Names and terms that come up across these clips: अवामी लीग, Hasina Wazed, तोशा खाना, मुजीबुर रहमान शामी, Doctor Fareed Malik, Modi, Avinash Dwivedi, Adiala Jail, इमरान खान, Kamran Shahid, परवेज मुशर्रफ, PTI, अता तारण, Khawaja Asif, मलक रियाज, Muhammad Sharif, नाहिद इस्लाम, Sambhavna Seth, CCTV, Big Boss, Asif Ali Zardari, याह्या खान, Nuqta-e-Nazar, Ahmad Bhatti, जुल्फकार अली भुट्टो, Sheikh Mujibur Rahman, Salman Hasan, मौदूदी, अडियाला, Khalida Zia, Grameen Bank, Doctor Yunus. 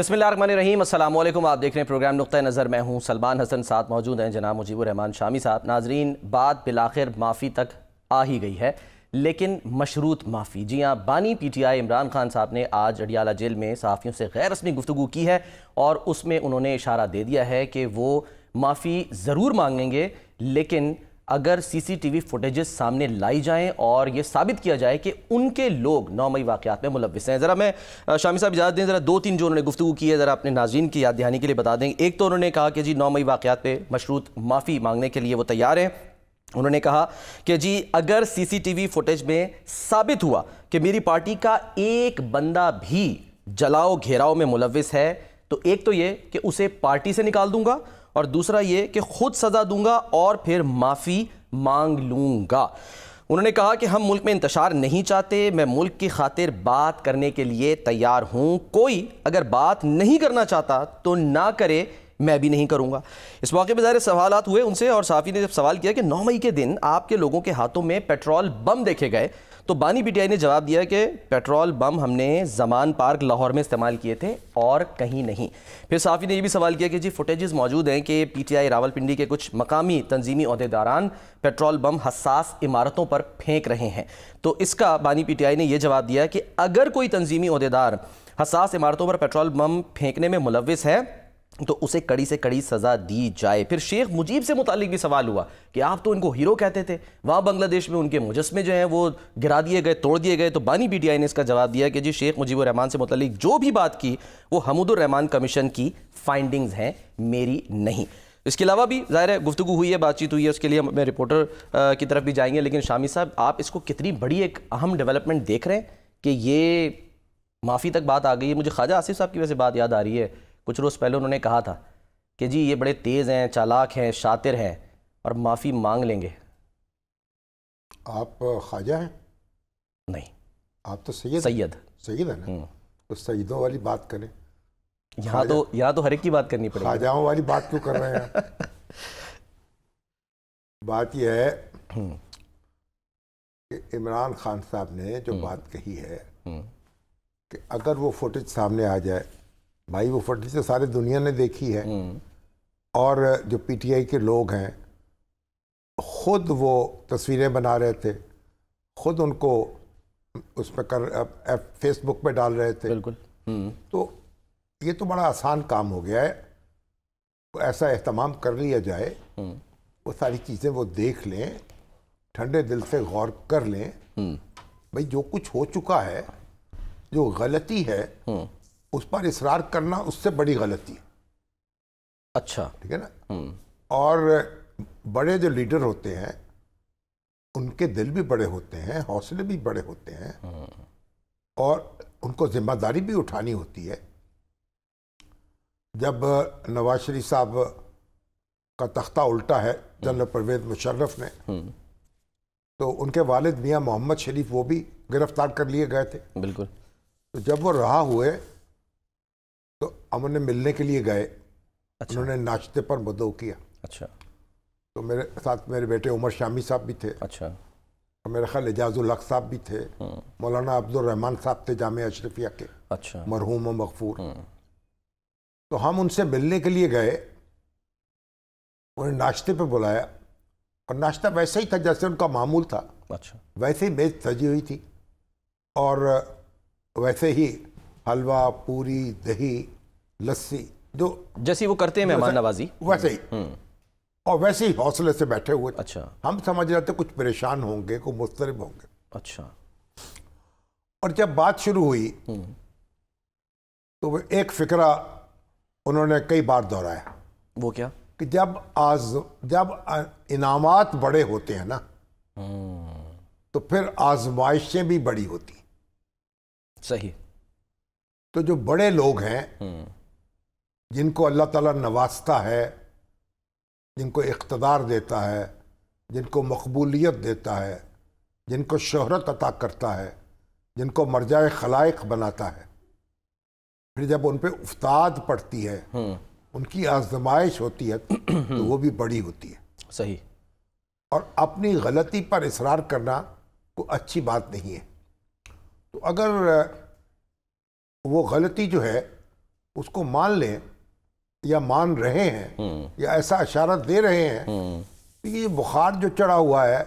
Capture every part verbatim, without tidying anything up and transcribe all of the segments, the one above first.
बिस्मिल्लाहिर्रहमानिर्रहीम, अस्सलाम वालेकुम। आप देख रहे हैं प्रोग्राम नुक्ता नज़र। मैं हूं सलमान हसन, साथ मौजूद हैं जनाब मुजीबुर रहमान शामी साहब। नाजरीन, बात बिलाखिर माफ़ी तक आ ही गई है, लेकिन मशरूत माफ़ी। जी हाँ, बानी P T I इमरान खान साहब ने आज अडियाला जेल में सहाफ़ियों से गैर रस्मी गुफ्तगू की है और उसमें उन्होंने इशारा दे दिया है कि वो माफ़ी ज़रूर मांगेंगे, लेकिन अगर सीसीटीवी फुटेजेस सामने लाई जाएँ और ये साबित किया जाए कि उनके लोग नौ मई वाक़यात में मुलव्विस हैं। ज़रा मैं शामी साहब इजाज़त दें, ज़रा दो तीन जो उन्होंने गुफ्तगू की है ज़रा अपने नाज़रीन की याद दहानी के लिए बता दें। एक तो उन्होंने कहा कि जी नौ मई वाक़यात पे मशरूत माफ़ी मांगने के लिए वो तैयार हैं। उन्होंने कहा कि जी अगर सीसीटीवी फुटेज में साबित हुआ कि मेरी पार्टी का एक बंदा भी जलाओ घेराव में मुलव्विस है, तो एक तो ये कि उसे पार्टी से निकाल दूंगा और दूसरा ये कि खुद सज़ा दूंगा और फिर माफ़ी मांग लूंगा। उन्होंने कहा कि हम मुल्क में इंतशार नहीं चाहते, मैं मुल्क की खातिर बात करने के लिए तैयार हूं, कोई अगर बात नहीं करना चाहता तो ना करे, मैं भी नहीं करूंगा। इस मौके पर ज़ाहिर सवालात हुए उनसे और साफ़ी ने जब सवाल किया कि नौ मई के दिन आपके लोगों के हाथों में पेट्रोल बम देखे गए, तो बानी पीटीआई ने जवाब दिया कि पेट्रोल बम हमने जमान पार्क लाहौर में इस्तेमाल किए थे और कहीं नहीं। फिर साफ़ी ने यह भी सवाल किया कि जी फुटेजेस मौजूद हैं कि पीटीआई रावलपिंडी के कुछ मकामी तंजीमी अहदेदारान पेट्रोल बम हसास इमारतों पर फेंक रहे हैं, तो इसका बानी पीटीआई ने यह जवाब दिया कि अगर कोई तंजीमी अहदेदार हसास इमारतों पर पेट्रोल बम फेंकने में मुलव्विस है तो उसे कड़ी से कड़ी सज़ा दी जाए। फिर शेख मुजीब से मुतालिक भी सवाल हुआ कि आप तो इनको हीरो कहते थे, वहाँ बांग्लादेश में उनके मुजस्मे जो हैं वो गिरा दिए गए, तोड़ दिए गए, तो बानी पीटीआई ने इसका जवाब दिया कि जी शेख मुजीबुर रहमान से मुतालिक जो भी बात की वो हमीदुर रहमान कमीशन की फाइंडिंग्स हैं, मेरी नहीं। इसके अलावा भी ज़ाहिर है गुफ्तगू हुई है, बातचीत हुई है, उसके लिए हम अपने रिपोर्टर की तरफ भी जाएंगे। लेकिन शामी साहब, आप इसको कितनी बड़ी एक अहम डेवलपमेंट देख रहे हैं कि ये माफ़ी तक बात आ गई है? मुझे ख्वाजा आसिफ साहब की वजह से बात याद आ रही है, कुछ रोज़ पहले उन्होंने कहा था कि जी ये बड़े तेज़ हैं, चालाक हैं, शातिर हैं और माफ़ी मांग लेंगे। आप ख्वाजा हैं? नहीं, आप तो सैयद सैयद सैयद है ना, तो सैयदों वाली बात करें। यहाँ तो यहाँ तो हर एक की बात करनी पड़ेगी, ख्वाजाओं वाली बात क्यों कर रहे हैं? बात यह है कि इमरान खान साहब ने जो बात कही है कि अगर वो फुटेज सामने आ जाए, भाई वो फुटेज तो सारी दुनिया ने देखी है और जो पीटीआई के लोग हैं खुद वो तस्वीरें बना रहे थे, खुद उनको उस पर कर फेसबुक पे डाल रहे थे। बिल्कुल। तो ये तो बड़ा आसान काम हो गया है, तो ऐसा अहतमाम कर लिया जाए, वो सारी चीज़ें वो देख लें, ठंडे दिल से गौर कर लें। भाई जो कुछ हो चुका है, जो गलती है उस पर इसरार करना उससे बड़ी गलती। अच्छा, ठीक है ना। और बड़े जो लीडर होते हैं उनके दिल भी बड़े होते हैं, हौसले भी बड़े होते हैं और उनको जिम्मेदारी भी उठानी होती है। जब नवाज शरीफ साहब का तख्ता उल्टा है जनरल परवेज मुशर्रफ ने, तो उनके वालिद मियाँ मोहम्मद शरीफ वो भी गिरफ्तार कर लिए गए थे। बिल्कुल। तो जब वो रहा हुए तो हम उन्हें मिलने के लिए गए। अच्छा। उन्होंने नाश्ते पर मदऊ किया। अच्छा। तो मेरे साथ मेरे बेटे उमर शामी साहब भी थे। अच्छा। और मेरे ख्याल एजाजुल हक साहब भी थे, मौलाना अब्दुल रहमान साहब थे जामिया अशरफिया के। अच्छा। मरहूम और मगफूर। तो हम उनसे मिलने के लिए गए, उन्हें नाश्ते पर बुलाया और नाश्ता वैसे ही था जैसे उनका मामूल था। अच्छा। वैसे ही मेज़ सजी हुई थी और वैसे ही हलवा, पूरी, दही, लस्सी, जो जैसी वो करते हैं मेहमान नवाजी, वैसे ही और वैसे ही हौसले से बैठे हुए। अच्छा। हम समझ रहे थे कुछ परेशान होंगे, कुछ मुस्तरब होंगे। अच्छा। और जब बात शुरू हुई तो एक फिक्रा उन्होंने कई बार दोहराया, वो क्या कि जब आज जब इनामात बड़े होते हैं ना तो फिर आजमाइशें भी बड़ी होती। सही। तो जो बड़े लोग हैं जिनको अल्लाह ताला नवाजता है, जिनको इख्तदार देता है, जिनको मकबूलियत देता है, जिनको शोहरत अता करता है, जिनको मरजाए खलाइक बनाता है, फिर जब उन पर उफ्ताद पड़ती है, उनकी आजमाइश होती है तो वो भी बड़ी होती है। सही। और अपनी गलती पर इसरार करना कोई अच्छी बात नहीं है। तो अगर वो गलती जो है उसको मान लें या मान रहे हैं या ऐसा इशारा दे रहे हैं तो ये बुखार जो चढ़ा हुआ है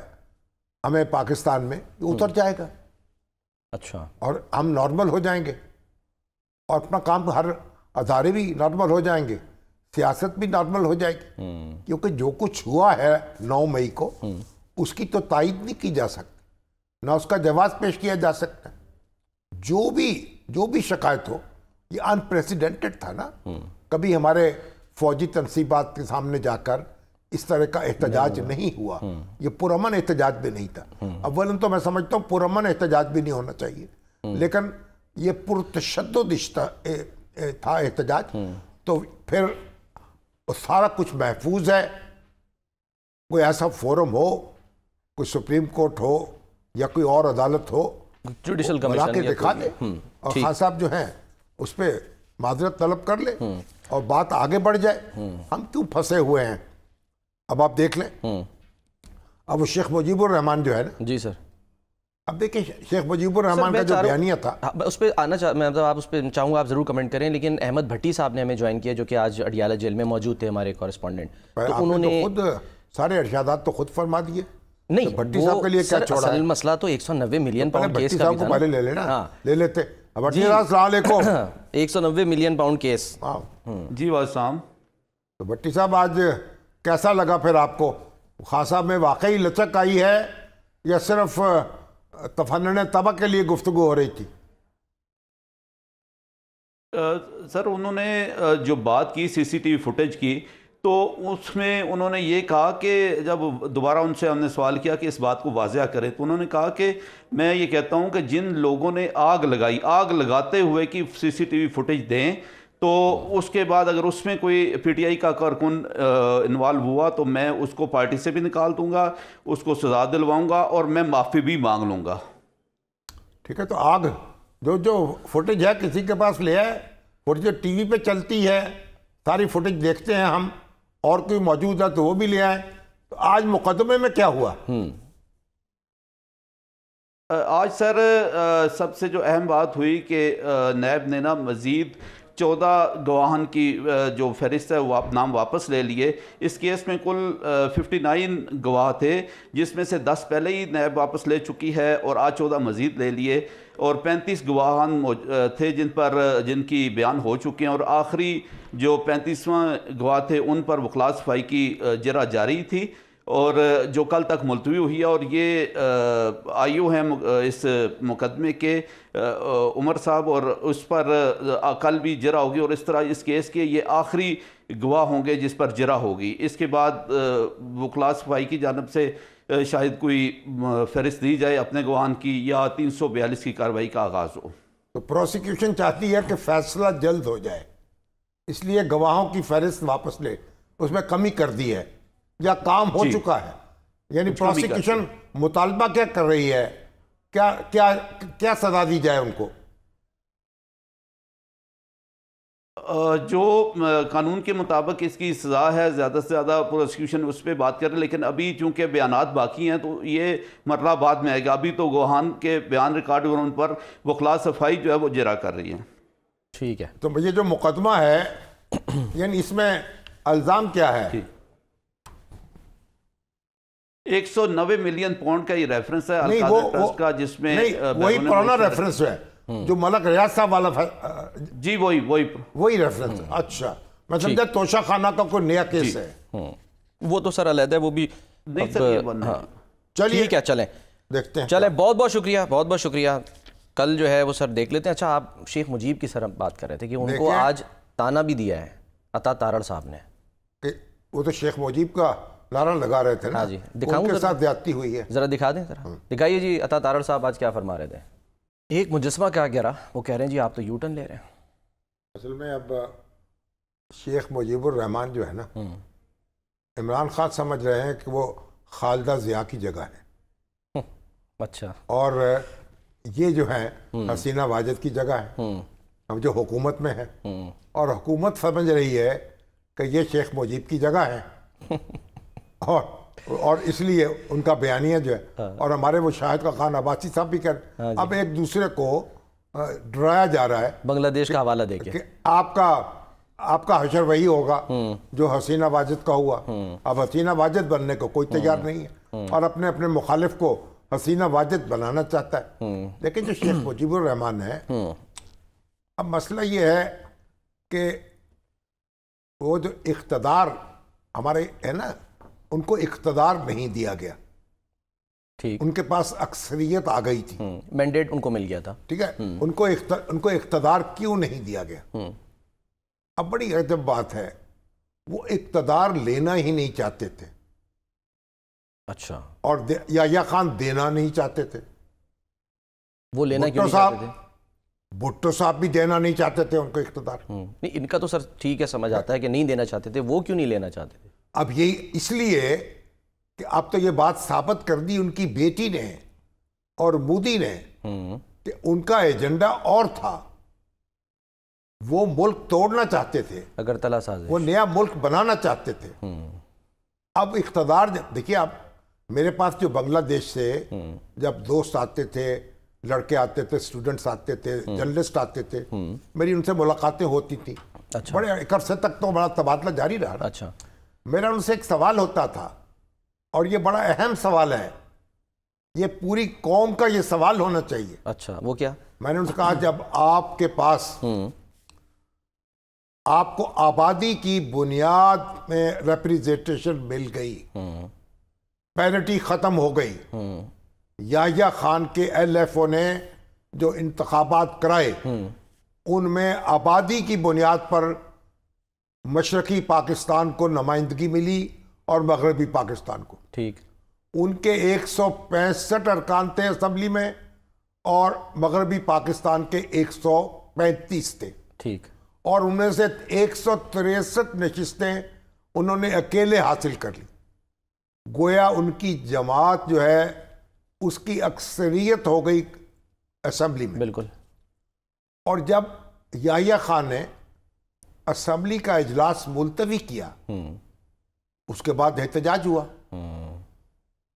हमें पाकिस्तान में उतर जाएगा। अच्छा, और हम नॉर्मल हो जाएंगे और अपना काम हर अदारे भी नॉर्मल हो जाएंगे, सियासत भी नॉर्मल हो जाएगी, क्योंकि जो कुछ हुआ है नौ मई को उसकी तो तायीद नहीं की जा सकती, ना उसका जवाब पेश किया जा सकता। जो भी जो भी शिकायत हो, ये अनप्रेसिडेंटेड था ना, कभी हमारे फौजी तनसीबात के सामने जाकर इस तरह का एहतजाज नहीं, नहीं हुआ, ये पुरअमन एहतजाज भी नहीं था। अव्वलन तो मैं समझता हूँ पुरअमन एहतजाज भी नहीं होना चाहिए, लेकिन ये पुरतशद्दुद था एहतजाज, तो फिर सारा कुछ महफूज है। कोई ऐसा फोरम हो, कोई सुप्रीम कोर्ट हो या कोई और अदालत हो, जुडिशल कमीशन के दिखा दे और खान साहब जो हैं उस पर माजरत तलब कर ले और बात आगे बढ़ जाए। हम क्यों फंसे हुए हैं? अब आप देख लें, अब वो शेख मुजीबुर रहमान जो है ना, जी सर, अब देखिए शेख मुजीबुर रहमान का जो बयानिया था उस पर आना चाह मैं मतलब आप उस पर चाहूँगा आप ज़रूर कमेंट करें, लेकिन अहमद भट्टी साहब ने हमें ज्वाइन किया जो कि आज अडियाला जेल में मौजूद थे, हमारे कॉरेस्पॉन्डेंट। तो उन्होंने खुद सारे इर्शादात तो खुद फरमा दिए। नहीं, भट्टी साहब के लिए क्या छोड़ा? असल मसला तो एक सौ नब्बे मिलियन पाउंड केस का था, पहले ले लेना, ले लेते। भट्टी साहब एक सौ नब्बे मिलियन पाउंड केस। जी वाज साहब, तो भट्टी साहब आज कैसा लगा फिर आपको? खान साहब में वाकई लचक आई है या सिर्फ तफन्नुन तबा के लिए गुफ्तगू हो रही थी? आ, सर उन्होंने जो बात की सीसीटीवी फुटेज की, तो उसमें उन्होंने ये कहा कि जब दोबारा उनसे हमने सवाल किया कि इस बात को वाज़ह करें, तो उन्होंने कहा कि मैं ये कहता हूँ कि जिन लोगों ने आग लगाई, आग लगाते हुए कि सीसीटीवी फुटेज दें, तो उसके बाद अगर उसमें कोई पीटीआई का कारकुन इन्वॉल्व हुआ तो मैं उसको पार्टी से भी निकाल दूंगा, उसको सजा दिलवाऊंगा और मैं माफ़ी भी मांग लूंगा। ठीक है, तो आग जो जो फुटेज है किसी के पास ले आए, फुटेज टीवी पे चलती है, सारी फुटेज देखते हैं हम, और कोई मौजूद है तो वो भी ले आए। तो आज मुकदमे में क्या हुआ? आज सर सबसे जो अहम बात हुई कि नैब ने ना मजीद चौदह गवाहन की जो फहरिस्त है वो नाम वापस ले लिए। इस केस में कुल उनसठ गवाह थे, जिसमें से दस पहले ही नैब वापस ले चुकी है और आज चौदह मजीद ले लिए, और पैंतीस गवाहान थे जिन पर जिनकी बयान हो चुके हैं, और आखिरी जो पैंतीसवां गवाह थे उन पर वकला सफाई की जरा जारी थी और जो कल तक मुलतवी हुई है। और ये आई ओ हैं इस मुकदमे के उमर साहब, और उस पर कल भी जरा होगी, और इस तरह इस केस के ये आखिरी गवाह होंगे जिस पर जरा होगी। इसके बाद वकला सफाई की जानब से शायद कोई फहरिस्त दी जाए अपने गवाहान की या तीन सौ बयालीस की कार्रवाई का आगाज़ हो। तो प्रोसिक्यूशन चाहती है कि फैसला जल्द हो जाए, इसलिए गवाहों की फहरिस्त वापस ले, उसमें कमी कर दी है या काम हो चुका है, यानी प्रोसिक्यूशन मुतालबा क्या कर रही है? क्या क्या क्या सजा दी जाए उनको? जो कानून के मुताबिक इसकी सज़ा है, ज़्यादा से ज़्यादा प्रोसिक्यूशन उस पर बात कर रहे, लेकिन अभी चूँकि बयानात बाकी हैं तो ये मरला बाद में आएगा। अभी तो गोहान के बयान रिकॉर्ड और उन पर वकला सफाई जो है वो जरा कर रही है। ठीक है, तो ये जो मुकदमा है यानी इसमें इल्ज़ाम क्या है? एक सौ नब्बे मिलियन पाउंड का ये रेफरेंस है, नहीं, वो, वो, जिसमें नहीं, वही पुराना रेफरेंस है जो मलक रियाज साहब वाला। जी वही वही वही रेफरेंस। अच्छा, मतलब तोशा खाना का कोई नया केस है? वो तो सर अलग है, वो भी नहीं सर। हाँ, चलिए क्या चलें, देखते हैं। चले, बहुत बहुत शुक्रिया, बहुत बहुत शुक्रिया। कल जो है वो सर देख लेते हैं। अच्छा, आप शेख मुजीब की सर बात कर रहे थे कि उनको आज ताना भी दिया है अता तारण साहब ने। वो तो शेख मुजीब का लारा लगा रहे थे ना। हाँ जी, दिखाऊं उनके साथ ज्यादती हुई है, जरा दिखा दें। जरा दिखाइए जी, अता तारण साहब आज क्या फरमा रहे थे? एक मुजस्मा क्या गिरा, वो कह रहे हैं जी आप तो यू टर्न ले रहे हैं। असल में अब शेख मुजीबुर रहमान जो है ना, इमरान खान समझ रहे हैं कि वो खालिदा जिया की जगह है। अच्छा, और ये जो है हसीना वाजिद की जगह है अब जो हुकूमत में है, और हुकूमत समझ रही है कि ये शेख मुजीब की जगह है और और इसलिए उनका बयानिया जो है। और हमारे वो शाहिद का खान अब्बासी साहब भी कर, अब एक दूसरे को डराया जा रहा है बांग्लादेश का हवाला देके। आपका आपका हशर वही होगा जो हसीना वाजिद का हुआ। अब हसीना वाजिद बनने को कोई तैयार नहीं है और अपने अपने मुखालिफ को हसीना वाजिद बनाना चाहता है। लेकिन जो शेख मुजीबुर रहमान है, अब मसला ये है कि वो जो इख्तदार हमारे है ना, उनको इख्तदार नहीं दिया गया। ठीक, उनके पास अक्सरियत आ गई थी, मैंडेट उनको मिल गया था। ठीक है, उनको उनको इख्तदार क्यों नहीं दिया गया? अब बड़ी अजब बात है, वो इख्तदार लेना ही नहीं चाहते थे। अच्छा। और याह्या खान देना नहीं चाहते थे। वो लेना क्यों नहीं चाहते थे? भुट्टो साहब भी देना नहीं चाहते थे उनको इख्तदार। नहीं, इनका तो सर ठीक है, समझ आता है कि नहीं देना चाहते थे। वो क्यों नहीं लेना चाहते थे? अब यही इसलिए कि आप तो ये बात साबित कर दी उनकी बेटी ने और मोदी ने कि उनका एजेंडा और था। वो मुल्क तोड़ना चाहते थे, अगर तला साज़, वो नया मुल्क बनाना चाहते थे। अब इख्तदार देखिए, आप मेरे पास जो बांग्लादेश से जब दोस्त आते थे, लड़के आते थे, स्टूडेंट्स आते थे, जर्नलिस्ट आते थे, मेरी उनसे मुलाकातें होती थी। अच्छा। बड़े एक अरसे तक तो बड़ा तबादला जारी रहा। अच्छा। मेरा उनसे एक सवाल होता था और ये बड़ा अहम सवाल है, ये पूरी कौम का ये सवाल होना चाहिए। अच्छा, वो क्या? मैंने उनसे कहा, जब आपके पास आपको आबादी की बुनियाद में रिप्रेजेंटेशन मिल गई, पैरिटी खत्म हो गई, याह्या खान के एल एफ ओ ने जो इंतखाबात कराए उनमें आबादी की बुनियाद पर मशरकी पाकिस्तान को नुमाइंदगी मिली और मगरबी पाकिस्तान को। ठीक। उनके एक सौ पैंसठ अरकान थे असम्बली में और मगरबी पाकिस्तान के एक सौ पैंतीस थे। ठीक। और उनमें से एक सौ तिरसठ नशिस्तें उन्होंने अकेले हासिल कर ली। गोया उनकी जमात जो है उसकी अक्सरियत हो गई असम्बली में। बिल्कुल। और जब याह्या खान ने असम्बली का इजलास मुलतवी किया, उसके बाद एहतजाज हुआ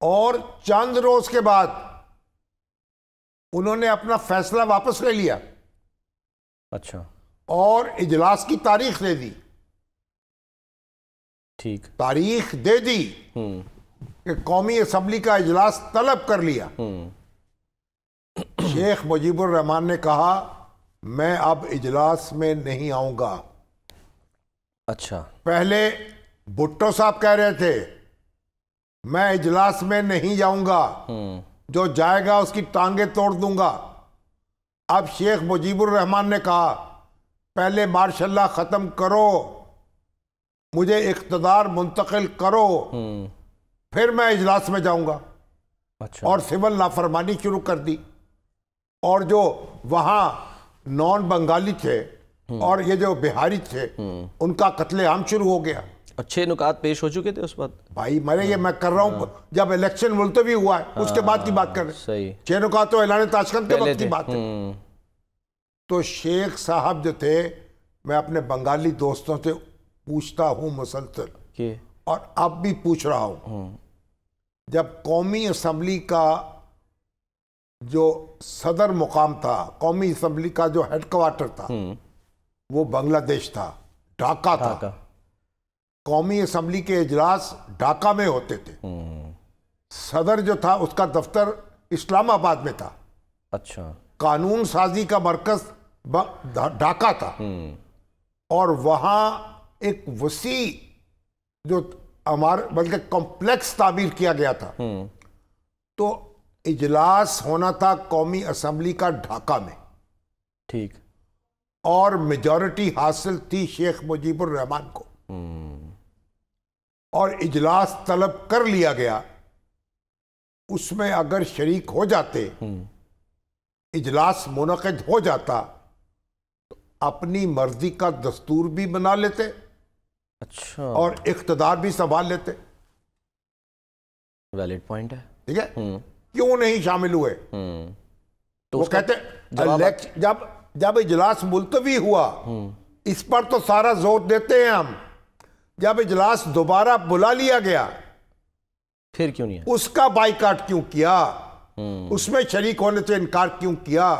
और चंद रोज के बाद उन्होंने अपना फैसला वापस ले लिया। अच्छा। और इजलास की तारीख दे दी। ठीक, तारीख दे दी कि कौमी असम्बली का इजलास तलब कर लिया। शेख मुजीबुर रहमान ने कहा, मैं अब इजलास में नहीं आऊंगा। अच्छा। पहले भुट्टो साहब कह रहे थे, मैं इजलास में नहीं जाऊंगा, जो जाएगा उसकी टांगे तोड़ दूंगा। अब शेख मुजीबुर रहमान ने कहा, पहले मार्शल्ला खत्म करो, मुझे इख्तदार मुंतकिल करो, फिर मैं इजलास में जाऊंगा। अच्छा। और सिविल नाफरमानी शुरू कर दी। और जो वहां नॉन बंगाली थे और ये जो बिहारी थे, उनका कत्लेआम शुरू हो गया। अच्छे नुकात पेश हो चुके थे उस बात भाई मेरे। ये मैं कर रहा हूँ, जब इलेक्शन मुलतवी हुआ है उसके बाद की बात कर रहे हैं। छह नुकात तो ऐलान ताशकंद के वक्त की बात है। तो शेख साहब जो थे, मैं अपने बंगाली दोस्तों से पूछता हूँ मुसलसल और अब भी पूछ रहा हूँ, जब कौमी असम्बली का जो सदर मुकाम था, कौमी असम्बली का जो हेडक्वार्टर था वो बांग्लादेश था, ढाका था। कौमी असम्बली के इजलास ढाका में होते थे। सदर जो था उसका दफ्तर इस्लामाबाद में था। अच्छा। कानून साजी का मरकज ढाका था और वहाँ एक वसी जो हमारे बल्कि कॉम्प्लेक्स तामीर किया गया था। तो इजलास होना था कौमी असम्बली का ढाका में। ठीक। और मेजॉरिटी हासिल थी शेख मुजीबुर रहमान को और इजलास तलब कर लिया गया। उसमें अगर शरीक हो जाते, इजलास मुनक़िद हो जाता, तो अपनी मर्जी का दस्तूर भी बना लेते। अच्छा। और इख्तदार भी संभाल लेते। वैलिड पॉइंट है। ठीक है, क्यों नहीं शामिल हुए? तो वो कहते, जब जब इजलास मुलतवी हुआ इस पर तो सारा जोर देते हैं हम, जब इजलास दोबारा बुला लिया गया फिर क्यों नहीं? उसका बाइकाट क्यों किया? उसमें शरीक होने से इनकार क्यों किया?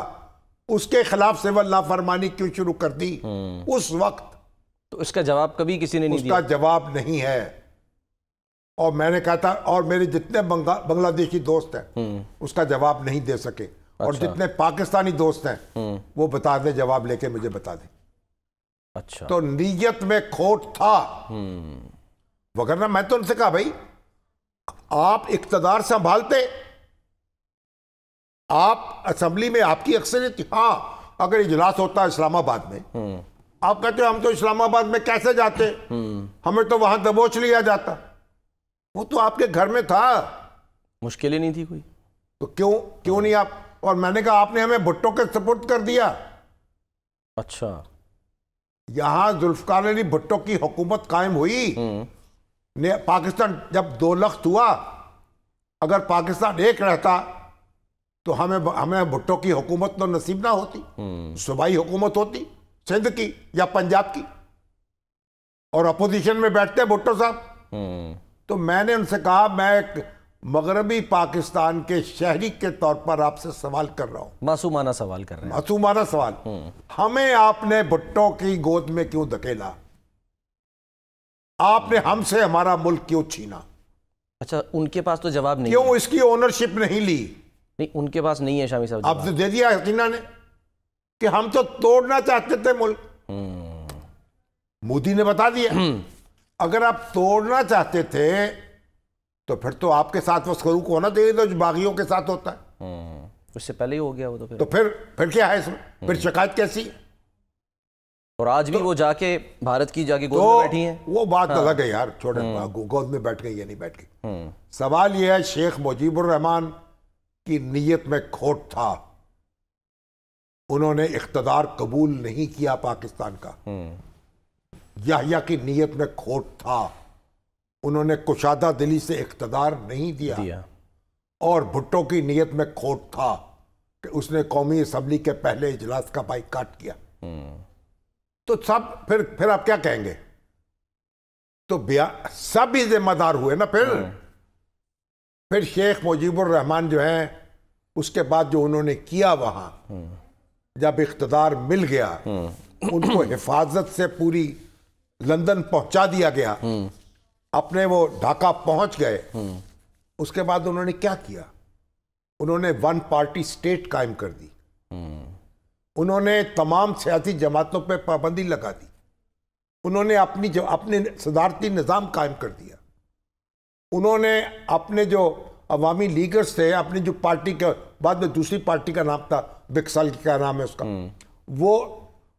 उसके खिलाफ सिविल नाफरमानी क्यों शुरू कर दी उस वक्त? तो इसका जवाब कभी किसी ने नहीं दिया। उसका जवाब नहीं है। और मैंने कहा था, और मेरे जितने बांग्लादेशी दोस्त हैं उसका जवाब नहीं दे सके। अच्छा। और जितने पाकिस्तानी दोस्त हैं वो बता दें, जवाब लेके मुझे बता दें। अच्छा। तो नीयत में खोट था, वगरना मैं तो उनसे कहा भाई आप इक्तदार संभालते, आप असेंबली में आपकी अक्सरियत, हाँ अगर इजलास होता है इस्लामाबाद में, आप कहते हो हम तो इस्लामाबाद में कैसे जाते, हमें तो वहां दबोच लिया जाता। वो तो आपके घर में था, मुश्किल ही नहीं थी कोई, तो क्यों क्यों नहीं आप? और मैंने कहा आपने हमें भुट्टो के सपोर्ट कर दिया। अच्छा। यहां जुल्फकार अली भुट्टो की हुकूमत कायम हुई, ने पाकिस्तान जब दो लख्त हुआ, अगर पाकिस्तान एक रहता तो हमें हमें भुट्टो की हुकूमत तो नसीब ना होती, सूबाई हुकूमत होती सिंध की या पंजाब की, और अपोजिशन में बैठते भुट्टो साहब। तो मैंने उनसे कहा मैं एक मगरबी पाकिस्तान के शहरी के तौर पर आपसे सवाल कर रहा हूं, मासूमाना सवाल कर रहे हैं, मासूमाना सवाल, हमें आपने भुट्टो की गोद में क्यों धकेला? आपने हमसे हमारा मुल्क क्यों छीना? अच्छा, उनके पास तो जवाब नहीं, क्यों इसकी ओनरशिप नहीं ली? नहीं, उनके पास नहीं है शामी साहब। अब तो दे दिया हसीना ने कि हम तो तोड़ना चाहते थे मुल्क। मोदी ने बता दिया अगर आप तोड़ना चाहते थे तो फिर तो आपके साथ वो स्वरूप होना चाहिए तो जो बागियों के साथ होता है, उससे पहले ही हो गया वो। तो फिर तो फिर फिर क्या है इसमें, फिर शिकायत कैसी है? और आज तो, भी वो जाके भारत की जाके गोद तो में बैठी हैं। वो बात अलग है यार, छोड़े, गोद में बैठ गई या नहीं बैठ गई। सवाल ये है शेख मुजीबुर रहमान की नीयत में खोट था, उन्होंने इख्तदार कबूल नहीं किया पाकिस्तान का। याह्या की नीयत में खोट था, उन्होंने कुशादा दिली से इख्तदार नहीं दिया, दिया। और भुट्टो की नीयत में खोट था कि उसने कौमी असम्बली के पहले इजलास का बाइकाट किया। तो सब फिर फिर आप क्या कहेंगे? तो सब ही जिम्मेदार हुए ना फिर। फिर शेख मुजीबुर रहमान जो हैं उसके बाद जो उन्होंने किया वहाँ जब इख्तदार मिल गया, उनको हिफाजत से पूरी लंदन पहुँचा दिया गया, अपने वो ढाका पहुँच गए। उसके बाद उन्होंने क्या किया? उन्होंने वन पार्टी स्टेट कायम कर दी, उन्होंने तमाम सियासी जमातों पे पाबंदी लगा दी, उन्होंने अपनी जो अपने सदारती निज़ाम कायम कर दिया, उन्होंने अपने जो अवामी लीगर्स थे, अपनी जो पार्टी के बाद में दूसरी पार्टी का नाम था, बिक्सल का नाम है उसका, वो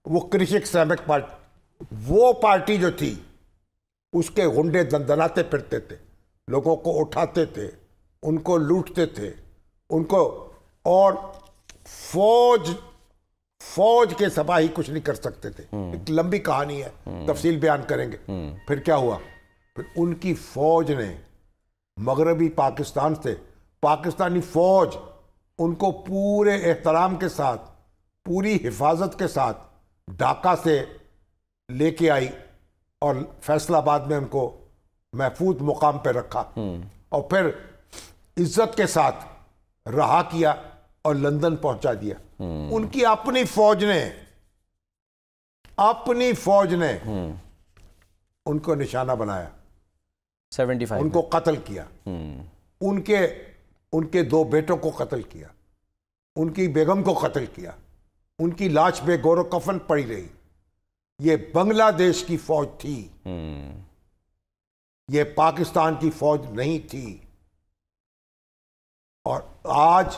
वो कृषक श्रमिक पार्टी, वो पार्टी जो थी उसके गुंडे दंदनाते फिरते थे, लोगों को उठाते थे, उनको लूटते थे, उनको, और फौज फौज के सिपाही कुछ नहीं कर सकते थे। एक लंबी कहानी है, तफसील बयान करेंगे। फिर क्या हुआ? फिर उनकी फौज ने मगरबी पाकिस्तान से, पाकिस्तानी फौज उनको पूरे एहतराम के साथ, पूरी हिफाजत के साथ ढाका से लेके आई और फैसलाबाद में उनको महफूज मुकाम पर रखा और फिर इज्जत के साथ रहा किया और लंदन पहुंचा दिया। उनकी अपनी फौज ने अपनी फौज ने उनको निशाना बनाया, पचहत्तर उनको कत्ल किया, उनके उनके दो बेटों को कत्ल किया, उनकी बेगम को कत्ल किया, उनकी लाश बेगोरो कफन पड़ी रही। ये बांग्लादेश की फौज थी, ये पाकिस्तान की फौज नहीं थी। और आज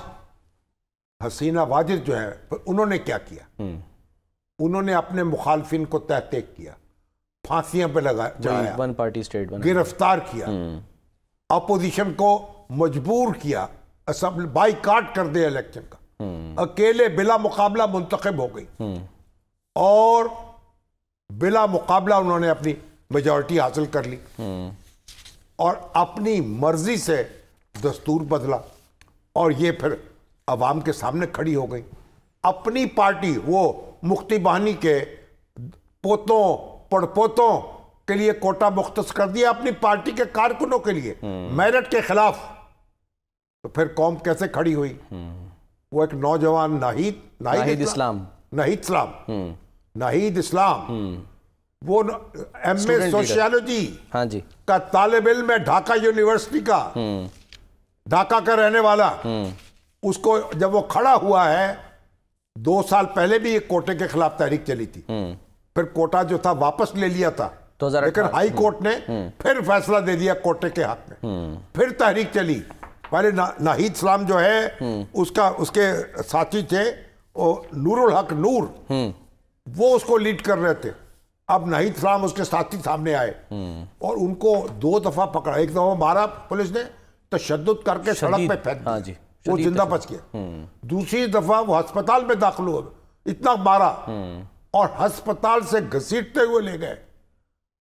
हसीना वाजिद जो है, उन्होंने क्या किया? उन्होंने अपने मुखालफिन को तहक़ीक किया, फांसियां पे लगाया, वन पार्टी स्टेट गिरफ्तार किया, अपोजिशन को मजबूर किया असेंबली बाइकाट कर दिया इलेक्शन का, अकेले बिला मुकाबला मुंतखब हो गई और बिला मुकाबला उन्होंने अपनी मेजॉरिटी हासिल कर ली और अपनी मर्जी से दस्तूर बदला और ये फिर अवाम के सामने खड़ी हो गई। अपनी पार्टी, वो मुक्ति बहानी के पोतों पड़पोतों के लिए कोटा मुख्तस कर दिया अपनी पार्टी के कारकुनों के लिए मेरिट के खिलाफ। तो फिर कौम कैसे खड़ी हुई? वो एक नौजवान नाहिद नाहिद इस्लाम नाहिद इस्लाम नाहिद इस्लाम वो एम ए सोशियोलॉजी हाँ जी का तालिब इल्म है ढाका यूनिवर्सिटी का, ढाका का रहने वाला। उसको जब वो खड़ा हुआ है, दो साल पहले भी एक कोटे के खिलाफ तहरीक चली थी, फिर कोटा जो था वापस ले लिया था, लेकिन हाई कोर्ट ने फिर फैसला दे दिया कोटे के हक में, फिर तहरीक चली। पहले ना, नाहिद इस्लाम जो है उसका उसके साथी थे नूरुल हक नूर, वो उसको लीड कर रहे थे। अब नाहिद इस्लाम उसके साथी सामने आए और उनको दो दफा पकड़ा, एक दफा मारा पुलिस ने, तशद्दुद करके सड़क पे फेंक दिया, वो जिंदा बच गया। दूसरी दफा वो अस्पताल में दाखिल हुआ, इतना मारा और अस्पताल से घसीटते हुए ले गए,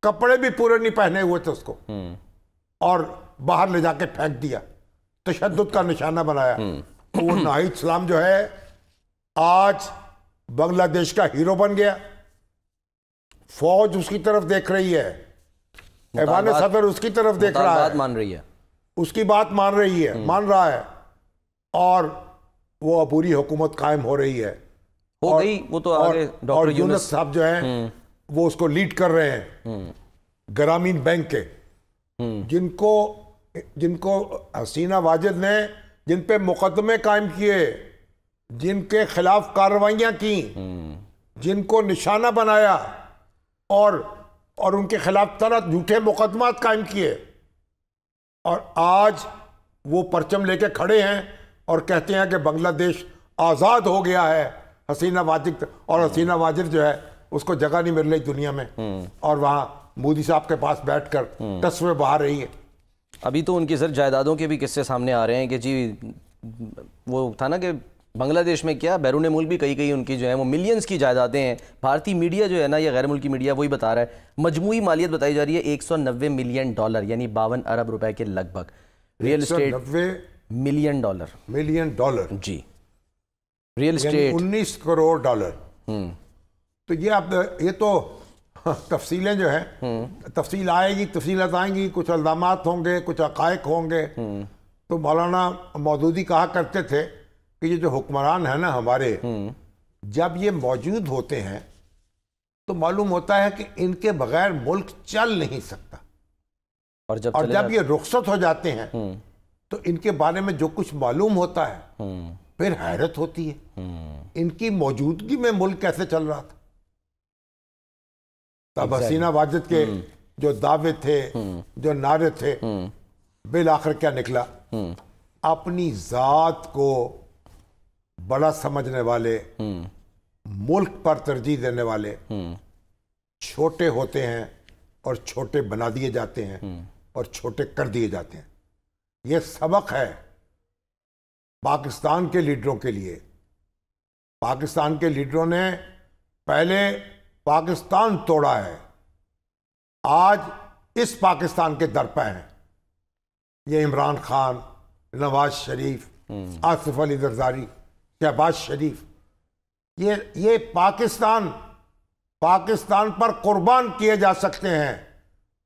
कपड़े भी पूरे नहीं पहने हुए थे उसको, और बाहर ले जाके फेंक दिया, तशद्दुद का निशाना बनाया। तो वो नाहिद इस्लाम जो है आज बांग्लादेश का हीरो बन गया, फौज उसकी तरफ देख रही है, ऐवान सदर उसकी तरफ देख रहा है, मान रही है, उसकी बात मान रही है, मान रहा है, और वो अबूरी हुकूमत कायम हो रही है, हो गई वो तो आगे। डॉक्टर यूनुस साहब जो है वो उसको लीड कर रहे हैं, ग्रामीण बैंक के, जिनको जिनको हसीना वाजिद ने, जिन पे मुकदमे कायम किए, जिनके खिलाफ कार्रवाइयाँ की, जिनको निशाना बनाया और और उनके खिलाफ तरह झूठे मुकदमा कायम किए, और आज वो परचम लेके खड़े हैं और कहते हैं कि बांग्लादेश आज़ाद हो गया है हसीना वाजिद, और हसीना वाजिद जो है उसको जगह नहीं मिल रही दुनिया में, और वहाँ मोदी साहब के पास बैठकर कर तस्वीरें बहा रही है। अभी तो उनकी सर जायदादों के भी किस्से सामने आ रहे हैं कि जी वो था ना कि बांग्लादेश में क्या बैरून मुल्क भी कई कई उनकी जो है वो मिलियंस की जायदादें हैं। भारतीय मीडिया जो है ना या गैर मुल्की मीडिया वही बता रहा है, मजमूई मालियत बताई जा रही है एक सौ नब्बे मिलियन डॉलर, यानी बावन अरब रुपए के लगभग। Real estate million dollar million dollar जी, रियल एस्टेट उन्नीस करोड़ डॉलर। तो ये आप ये तो तफसीलें जो है, तफसील आएगी, तफसीलत आएंगी, कुछ अल्दामात होंगे, कुछ हक़ायक़ होंगे। तो मौलाना मौदूदी कहा करते थे कि ये जो हुक्मरान है ना हमारे, जब ये मौजूद होते हैं तो मालूम होता है कि इनके बगैर मुल्क चल नहीं सकता, और जब और जब ये रुखसत हो जाते हैं तो इनके बारे में जो कुछ मालूम होता है फिर हैरत होती है, इनकी मौजूदगी में मुल्क कैसे चल रहा था। तब हसीना वाजिद के जो दावे थे, जो नारे थे, बिल आखिर क्या निकला? अपनी जात को बड़ा समझने वाले, मुल्क पर तरजीह देने वाले छोटे होते हैं और छोटे बना दिए जाते हैं और छोटे कर दिए जाते हैं। ये सबक है पाकिस्तान के लीडरों के लिए। पाकिस्तान के लीडरों ने पहले पाकिस्तान तोड़ा है, आज इस पाकिस्तान के दर पे हैं। ये इमरान खान, नवाज शरीफ, आसिफ अली जरदारी, शहबाज शरीफ, ये ये पाकिस्तान पाकिस्तान पर कुर्बान किए जा सकते हैं,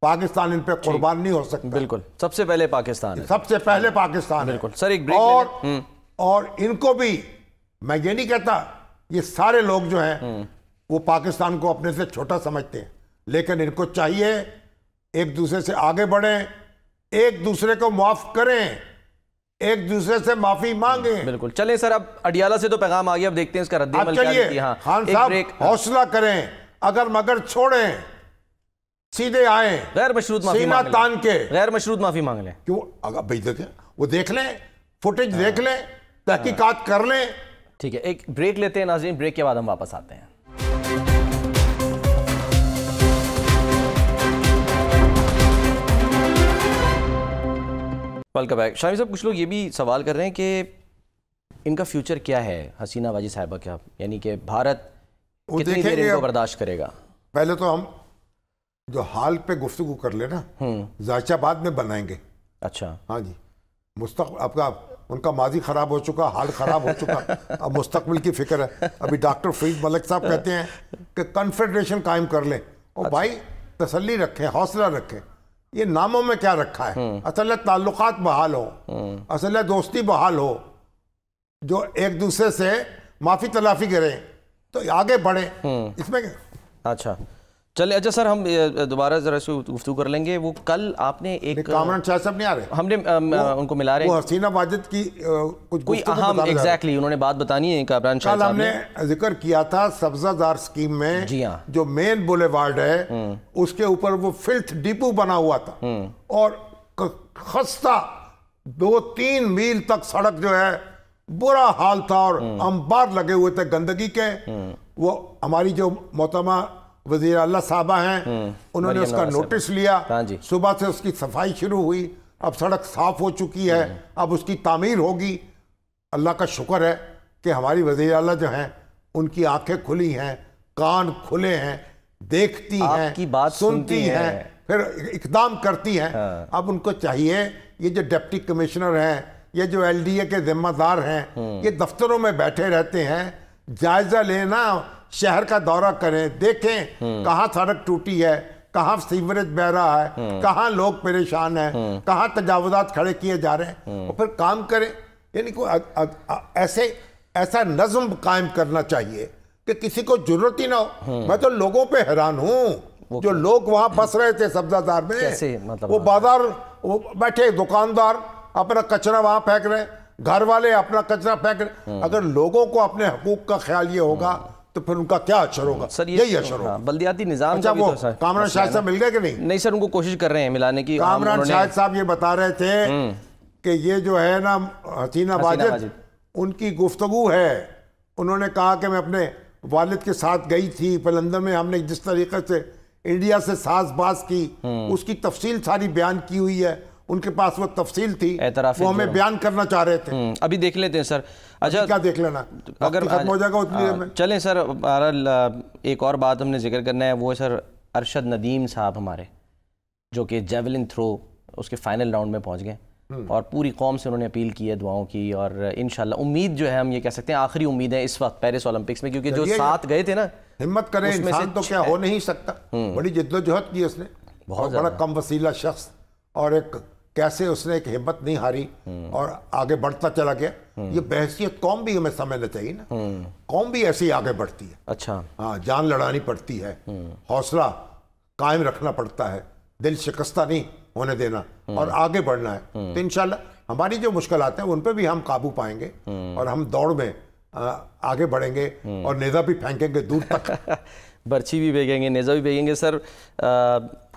पाकिस्तान इन पर कुर्बान नहीं हो सकता। बिल्कुल, सबसे पहले पाकिस्तान, सबसे पहले पाकिस्तान। बिल्कुल सर, एक ब्रेक और, और इनको भी मैं ये नहीं कहता, ये सारे लोग जो हैं वो पाकिस्तान को अपने से छोटा समझते हैं, लेकिन इनको चाहिए एक दूसरे से आगे बढ़ें, एक दूसरे को माफ करें, एक दूसरे से माफी मांगे। बिल्कुल, चलें सर, अब अडियाला से तो पैगाम आ गया, अब देखते हैं इसका रद्द-ए-अमल क्या है। हाँ, खान साहब हौसला करें, अगर मगर छोड़ें, सीधे आए, गैर मशरूत माफी मांग लें, गैर मशरूत माफी मांग लें। क्यों? अगर भाई देखें, वो देख लें, फुटेज देख लें, तहकीकात कर लें। ठीक है, एक ब्रेक लेते हैं नाज़रीन, ब्रेक के बाद हम वापस आते हैं। वेलकम बैक शामी साहब। कुछ लोग ये भी सवाल कर रहे हैं कि इनका फ्यूचर क्या है, हसीना वाजिद साहिबा क्या, यानी कि भारत कितनी देर इनको बर्दाश्त करेगा? पहले तो हम जो हाल पे गुफ्तगू कर लेना, जायचा बाद में बनाएंगे। अच्छा, हाँ जी, मुस्तक आपका उनका माजी ख़राब हो चुका, हाल ख़राब हो चुका, अब मुस्तकबिल की फिक्र है। अभी डॉक्टर फरीद मलिक साहब कहते हैं कि कन्फेडरेशन कायम कर लें। और भाई तसल्ली रखें, हौसला रखें, ये नामों में क्या रखा है, असल ताल्लुकात बहाल हो, असल दोस्ती बहाल हो, जो एक दूसरे से माफ़ी तलाफ़ी करें तो आगे बढ़ें इसमें। अच्छा चले, अच्छा सर हम दोबारा जरा से गुफ्तगू कर लेंगे। वो कल आपने एक कामरान शाह साहब नहीं आ रहे, हमने वो, उनको मिला रहे हैं, वो हसीना वाजिद की कुछ कोई अहम एग्जैक्टली उन्होंने बात बतानी है कामरान शाह साहब ने। हमने जिक्र किया था सब्जादार स्कीम में, जी हाँ, जो मेन बुलेवार्ड है उसके ऊपर वो फिल्थ डिपो बना हुआ था और खस्ता दो तीन मील तक सड़क जो है बुरा हाल था और अंबार लगे हुए थे गंदगी के। वो हमारी जो मोहतरमा वजीर अल्लाह साहबा हैं उन्होंने उसका नोटिस लिया, सुबह से उसकी सफाई शुरू हुई, अब सड़क साफ हो चुकी है, अब उसकी तामीर होगी। अल्लाह का शुक्र है कि हमारी वजीर अल्लाह जो हैं उनकी आंखें खुली हैं, कान खुले हैं, देखती हैं, आपकी बात सुनती हैं, फिर इकदाम करती हैं। अब उनको चाहिए ये जो डिप्टी कमिश्नर हैं, ये जो एल डी ए के जिम्मेदार हैं, ये दफ्तरों में बैठे रहते हैं, जायजा लेना, शहर का दौरा करें, देखें कहाँ सड़क टूटी है, कहाँ सीवरेज बह रहा है, कहाँ लोग परेशान हैं, कहाँ तजावजात खड़े किए जा रहे हैं और फिर काम करें। यानी कोई ऐसे ऐसा नज़म कायम करना चाहिए कि किसी को जरूरत ही ना हो। मैं तो लोगों पे हैरान हूँ, जो लोग वहाँ बस रहे थे सब्जादार में, मतलब वो बाजार वो बैठे दुकानदार अपना कचरा वहाँ फेंक रहे, घर वाले अपना कचरा फेंक रहे। अगर लोगों को अपने हकूक का ख्याल ये होगा तो फिर उनका क्या असर होगा? सर यही असर होगा बल्दियाती निजाम। अच्छा वो कामरान शाहिद साहब मिल गए कि नहीं? नहीं सर, उनको कोशिश कर रहे हैं मिलाने की। कामरान शाहिद साहब ये बता रहे थे कि ये जो है ना हसीना वाजिद उनकी गुफ्तगू है, उन्होंने कहा कि मैं अपने वालिद के साथ गई थी पलंदर में, हमने जिस तरीके से इंडिया से साजबाज की उसकी तफसील सारी बयान की हुई है, उनके पास वो तफसील थी, वो हमें बयान करना चाह रहे थे। अभी देख लेते हैं सर। अच्छा क्या देख लेना, अगर खत्म हो जाएगा उतनी देर में। चलें सर, बहरहाल एक और बात हमने जिक्र करना है, वो सर अरशद नदीम साहब हमारे, जो कि जेवलिन थ्रो उसके फाइनल राउंड में पहुंच गए और पूरी कौम से उन्होंने अपील की है दुआओं की, और इंशाल्लाह उम्मीद जो है हम ये कह सकते हैं आखिरी उम्मीद है इस वक्त पेरिस ओलंपिक्स में, क्योंकि जो साथ गए थे ना, हिम्मत करें इंसान तो क्या हो नहीं सकता, बड़ी जिद्दोजहद की उसने, बहुत बड़ा कम वसीला शख्स और एक कैसे उसने एक हिम्मत नहीं हारी और आगे बढ़ता चला गया। ये बहसियत कौम भी हमें समझना चाहिए ना, कौम भी ऐसी आगे बढ़ती है। अच्छा हाँ, जान लड़ानी पड़ती है, हौसला कायम रखना पड़ता है, दिल शिकस्ता नहीं होने देना और आगे बढ़ना है। तो इंशाल्लाह हमारी जो मुश्किलात हैं उन पर भी हम काबू पाएंगे और हम दौड़ में आगे बढ़ेंगे और नेज़ा भी फेंकेंगे दूर तक, बर्छी भी भेजेंगे, नेज़ा भी भेजेंगे। सर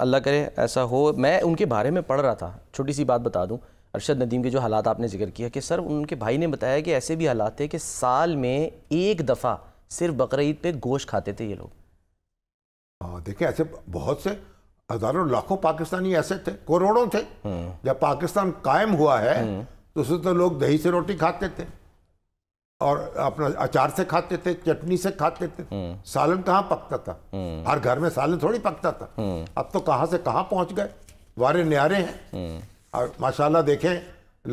अल्लाह करे ऐसा हो। मैं उनके बारे में पढ़ रहा था, छोटी सी बात बता दूं, अरशद नदीम के जो हालात आपने जिक्र किया कि सर उनके भाई ने बताया कि ऐसे भी हालात थे कि साल में एक दफ़ा सिर्फ बकरीद पे गोश्त खाते थे ये लोग। हाँ देखिए, ऐसे बहुत से हज़ारों लाखों पाकिस्तानी ऐसे थे, करोड़ों थे। जब पाकिस्तान कायम हुआ है तो उससे तो लोग दही से रोटी खाते थे और अपना अचार से खाते थे, चटनी से खाते थे। सालन कहाँ पकता था? हर घर में सालन थोड़ी पकता था। अब तो कहाँ से कहाँ पहुँच गए, वारे न्यारे हैं। और माशाल्लाह देखें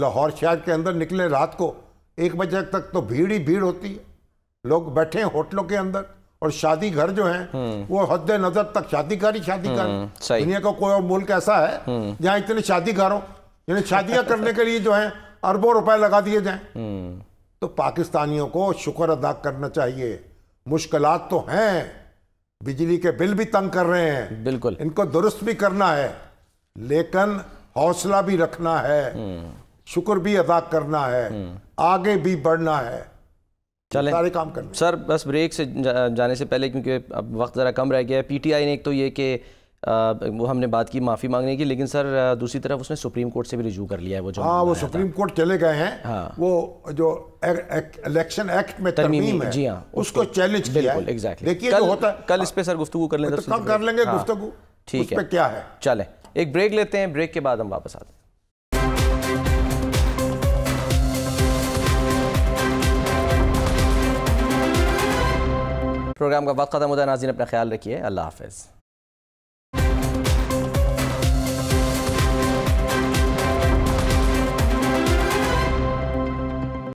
लाहौर शहर के अंदर निकले रात को एक बजे तक तो भीड़ ही भीड़ होती है, लोग बैठे हैं होटलों के अंदर और शादी घर जो हैं वो हद नज़र तक शादी घर ही शादी घर। दुनिया का कोई और मुल्क ऐसा है जहाँ इतने शादी घर हो, यानी शादियाँ करने के लिए जो हैं अरबों रुपए लगा दिए जाएँ। तो पाकिस्तानियों को शुक्र अदा करना चाहिए, मुश्किलात तो हैं, बिजली के बिल भी तंग कर रहे हैं, बिल्कुल इनको दुरुस्त भी करना है, लेकिन हौसला भी रखना है, शुक्र भी अदा करना है, आगे भी बढ़ना है, सारे काम करना। सर बस ब्रेक से जाने से पहले, क्योंकि अब वक्त ज़रा कम रह गया है, पीटीआई ने एक तो ये कि वो हमने बात की माफ़ी मांगने की, लेकिन सर दूसरी तरफ उसने सुप्रीम कोर्ट से भी रिज्यू कर लिया है वो जो। हाँ वो सुप्रीम कोर्ट चले गए हैं। हाँ। वो जो इलेक्शन एक्ट में तरमीम है, जी हाँ, उसको चैलेंज किया। एग्जैक्टली देखिए जो होता है, कल इस पे सर गुफ्तगू कर लेंगे, कल कर लेंगे गुफ्तगू, ठीक है क्या है। चलें एक ब्रेक लेते हैं, ब्रेक के बाद हम वापस आते हैं। प्रोग्राम का वक्त खत्म होता है, नाज़रीन अपना ख्याल रखिए, अल्लाह हाफ़िज़।